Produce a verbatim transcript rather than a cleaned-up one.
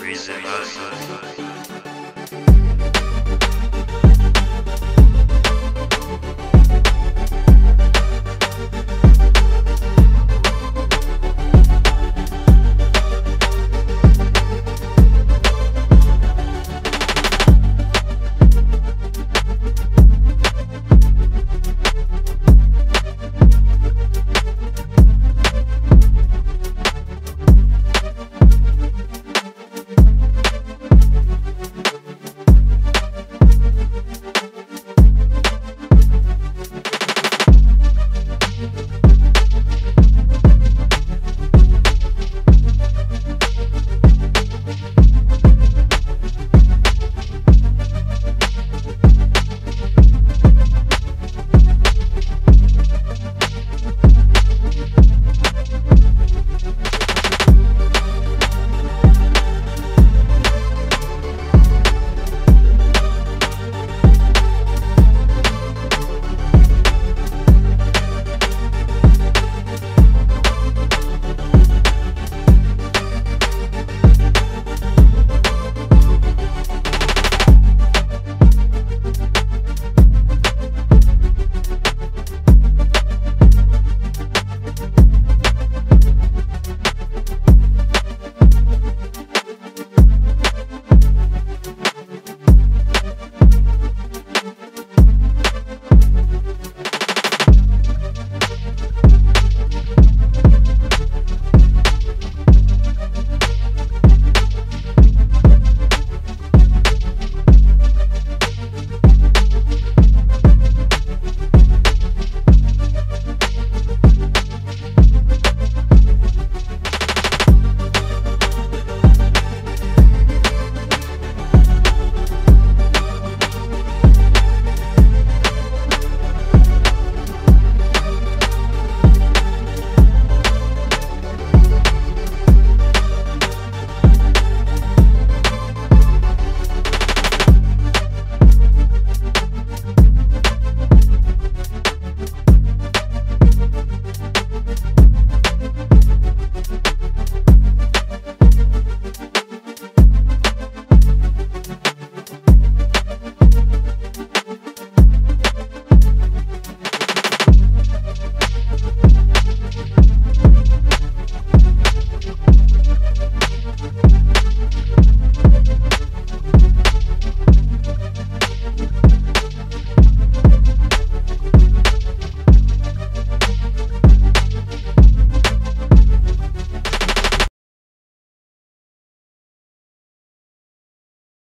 Reason.